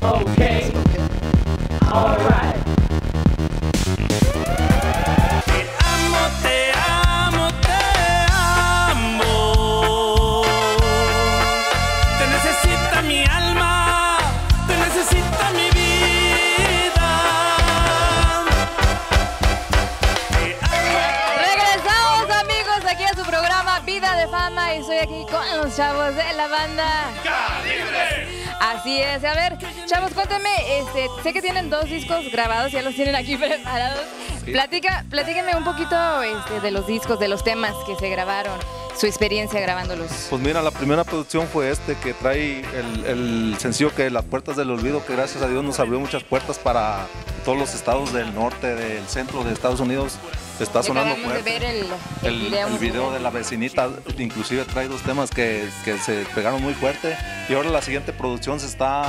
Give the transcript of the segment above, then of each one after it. Okay, all right. Te amo, te amo, te amo. Te necesita mi alma, te necesita mi vida. Te amo. Regresamos, amigos, aquí a su programa Vida de Fama y soy aquí con los chavos de la banda Calibre. Así es, a ver, chavos, cuéntame, sé que tienen dos discos grabados, ya los tienen aquí preparados. Sí. Platíquenme un poquito de los discos, de los temas que se grabaron, su experiencia grabándolos. Pues mira, la primera producción fue que trae el sencillo que Las Puertas del Olvido, que gracias a Dios nos abrió muchas puertas para todos los estados del norte, del centro de Estados Unidos. Está sonando fuerte. De ver el video de La Vecinita, inclusive trae dos temas que se pegaron muy fuerte. Y ahora la siguiente producción está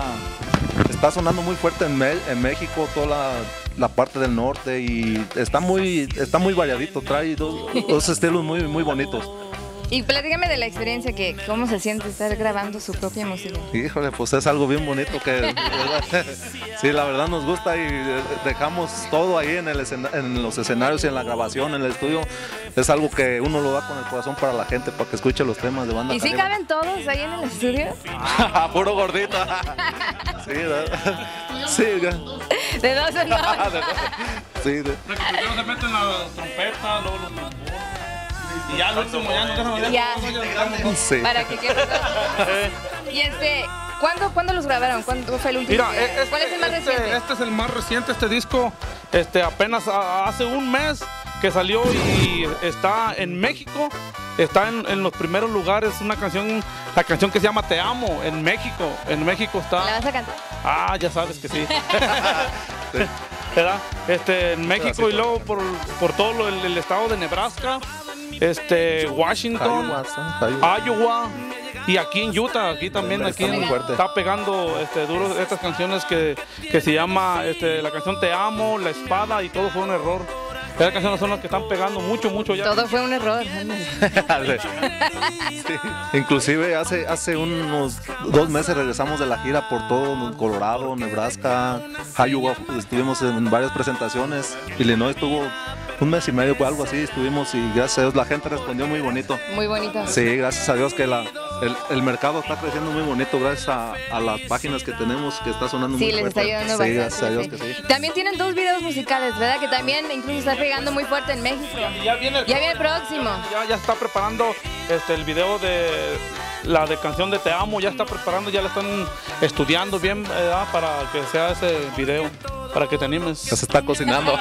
sonando muy fuerte en México, toda la parte del norte, y está muy variadito, trae dos estilos muy, muy bonitos. Y platícame de la experiencia, ¿cómo se siente estar grabando su propia música? Híjole, pues es algo bien bonito que sí, la verdad nos gusta y dejamos todo ahí en los escenarios y en la grabación, en el estudio. Es algo que uno lo da con el corazón para la gente, para que escuche los temas de Banda Calibre. ¿Y sí caben todos ahí en el estudio? Puro gordito. Sí, sí. De dos en dos. Sí. Primero se meten la trompeta, luego los tambores. Y ya lo último, ya sí. Para que quede. Y ¿cuándo los grabaron? ¿Cuándo fue el último? Mira, ¿cuál es el más reciente? Este es el más reciente, este disco, apenas hace un mes que salió y está en México, está en los primeros lugares, la canción que se llama Te Amo, en México está. ¿La vas a cantar? Ah, ya sabes que sí. Sí. En México y luego por todo el estado de Nebraska. Washington, Iowa y aquí en Utah, aquí está pegando duro estas canciones que se llama la canción Te Amo, La Espada y Todo Fue un Error. Esas canciones son las que están pegando mucho, mucho ya. Todo fue un error. Sí. Inclusive hace unos 2 meses regresamos de la gira por todo Colorado, Nebraska, Iowa. Estuvimos en varias presentaciones. Illinois estuvo 1 mes y medio, pues, algo así estuvimos, y gracias a Dios la gente respondió muy bonito. Muy bonito. Sí, gracias a Dios que el mercado está creciendo muy bonito gracias a las páginas que tenemos, que está sonando muy fuerte. Sí, les está ayudando bastante. Sí, gracias a Dios que sí. También tienen 2 videos musicales, ¿verdad? Que también incluso está pegando muy fuerte en México. Ya viene el próximo. Ya está preparando el video de la de canción de Te Amo, ya está preparando, ya la están estudiando bien para que sea ese video, para que te animes. Ya se está cocinando.